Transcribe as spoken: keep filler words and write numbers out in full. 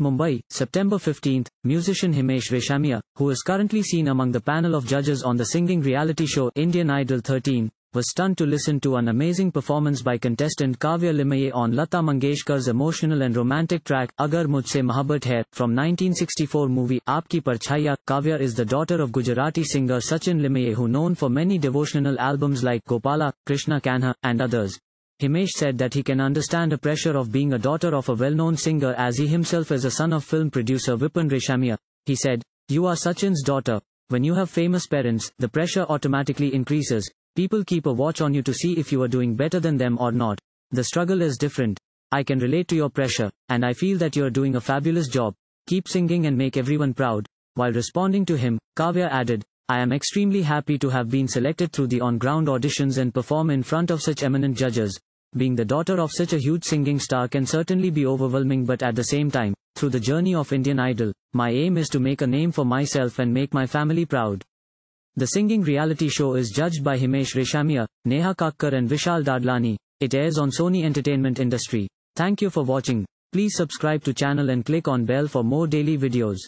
Mumbai, September fifteenth, musician Himesh Reshammiya, who is currently seen among the panel of judges on the singing reality show Indian Idol thirteen, was stunned to listen to an amazing performance by contestant Kavya Limaye on Lata Mangeshkar's emotional and romantic track Agar Mujhse Mohabbat Hai from nineteen sixty-four movie Aap Ki Parchhaiyan. Kavya is the daughter of Gujarati singer Sachin Limaye, who known for many devotional albums like Gopala, Krishna Kanha, and others. Himesh said that he can understand the pressure of being a daughter of a well-known singer, as he himself is a son of film producer Vipin Reshammiya. He said, "You are Sachin's daughter. When you have famous parents, the pressure automatically increases. People keep a watch on you to see if you are doing better than them or not. The struggle is different. I can relate to your pressure, and I feel that you are doing a fabulous job. Keep singing and make everyone proud." While responding to him, Kavya added, "I am extremely happy to have been selected through the on-ground auditions and perform in front of such eminent judges. Being the daughter of such a huge singing star can certainly be overwhelming, but at the same time, through the journey of Indian Idol, my aim is to make a name for myself and make my family proud." The singing reality show is judged by Himesh Reshammiya, Neha Kakkar and Vishal Dadlani. It airs on Sony Entertainment Industry. Thank you for watching. Please subscribe to channel and click on bell for more daily videos.